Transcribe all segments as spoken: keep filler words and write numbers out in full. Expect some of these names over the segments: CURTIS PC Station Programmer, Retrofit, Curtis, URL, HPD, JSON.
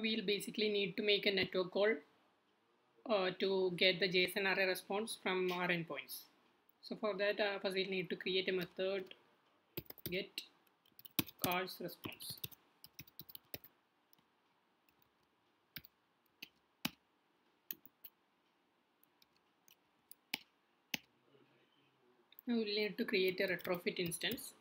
we'll basically need to make a network call uh, to get the JSON array response from our endpoints. So for that, uh, first we'll need to create a method get calls response. Now we'll need to create a retrofit instance.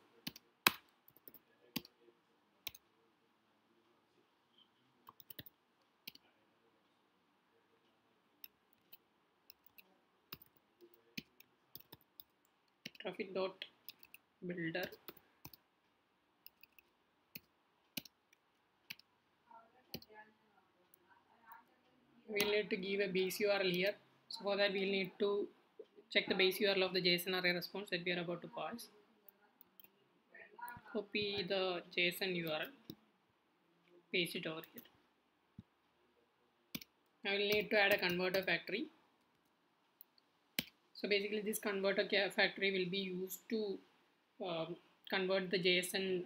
Retrofit dot builder. We'll need to give a base U R L here. So for that, we'll need to check the base U R L of the JSON array response that we are about to pass. Copy the JSON U R L, paste it over here. Now we'll need to add a converter factory. So basically, this converter factory will be used to um, convert the JSON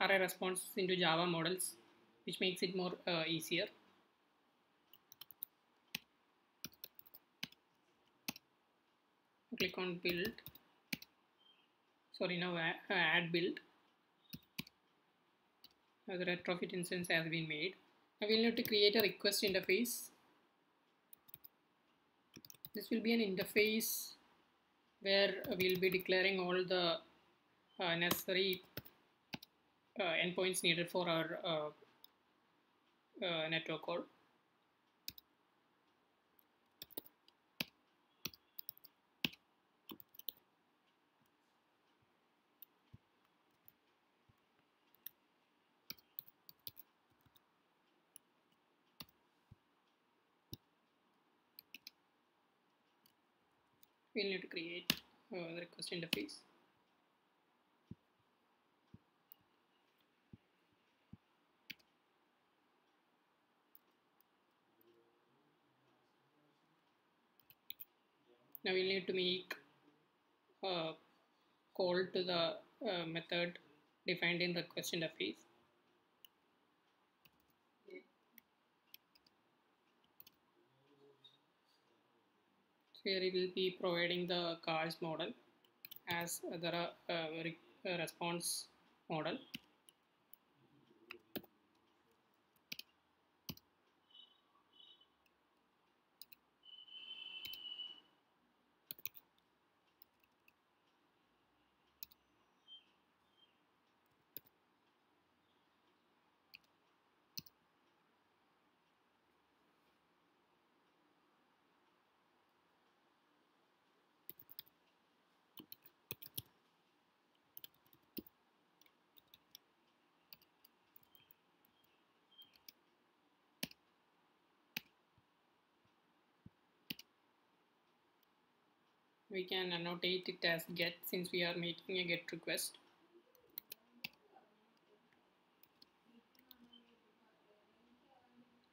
array response into Java models, which makes it more uh, easier. Click on build, sorry now add build. Now the retrofit instance has been made. Now we'll need to create a request interface. This will be an interface where we'll be declaring all the uh, necessary uh, endpoints needed for our uh, uh, network call. We'll need to create uh, the request interface. Now we'll need to make a call to the uh, method defined in request interface. Here it will be providing the cars model as the uh, re response model. We can annotate it as get since we are making a get request.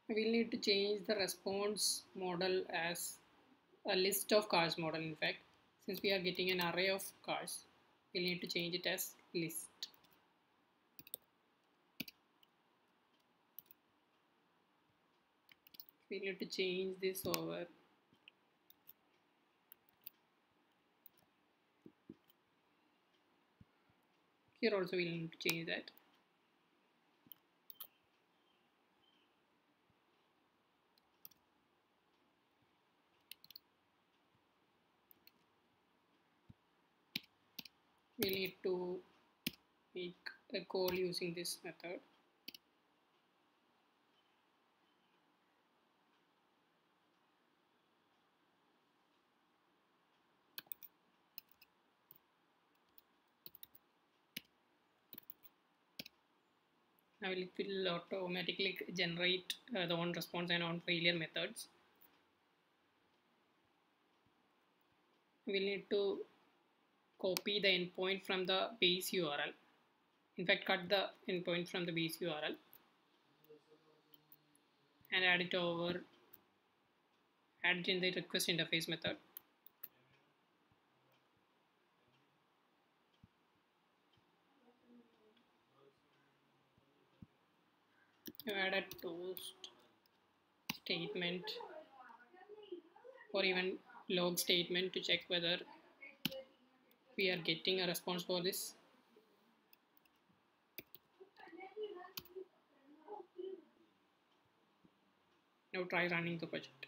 We'll need to change the response model as a list of cars model. In fact, since we are getting an array of cars, we'll need to change it as list. We need to change this over. Here also we'll need to change that. We'll need to make a call using this method. Now it will automatically generate uh, the onResponse and onFailure methods. We'll need to copy the endpoint from the base U R L. In fact, cut the endpoint from the base U R L and add it over, add it in the request interface method. you add a toast statement or even log statement to check whether we are getting a response for this. Now try running the project.